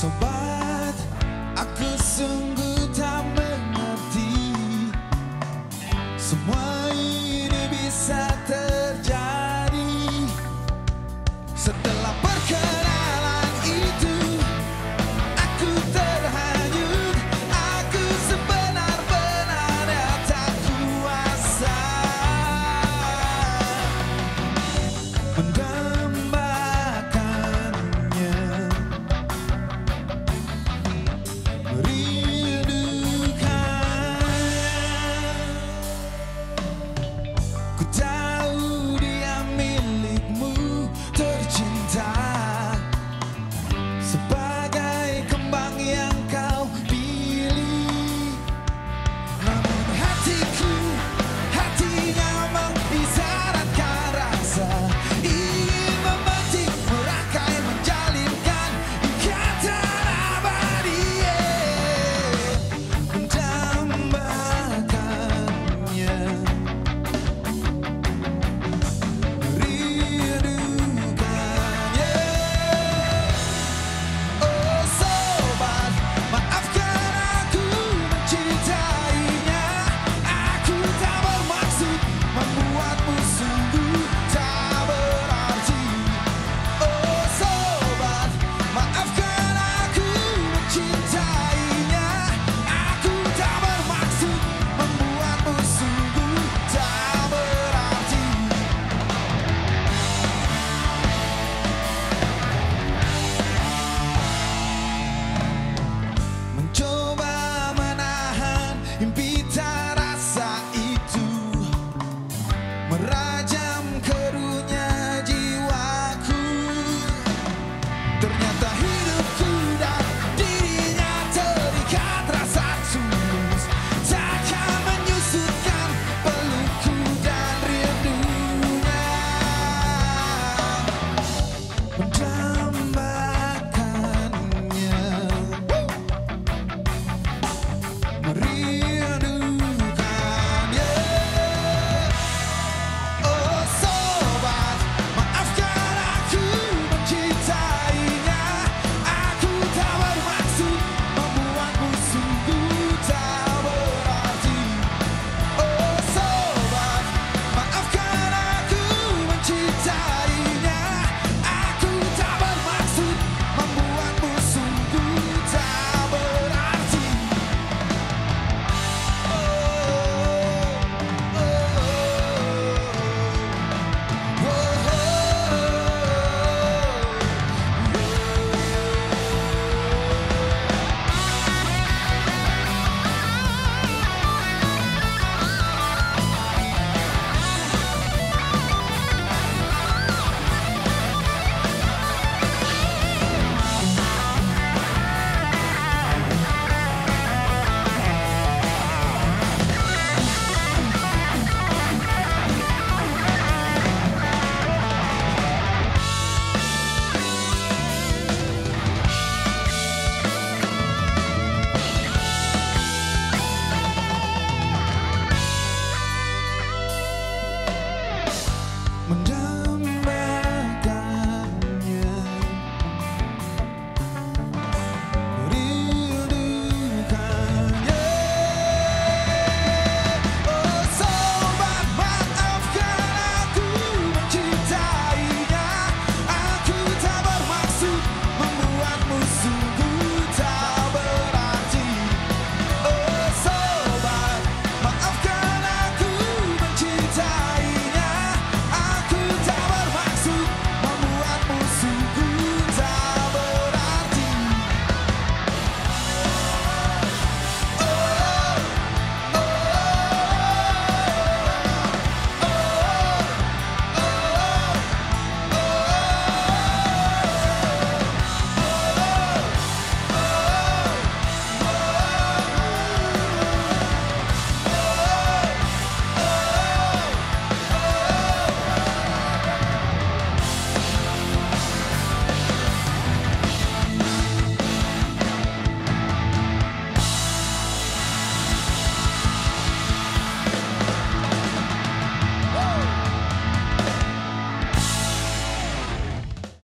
So.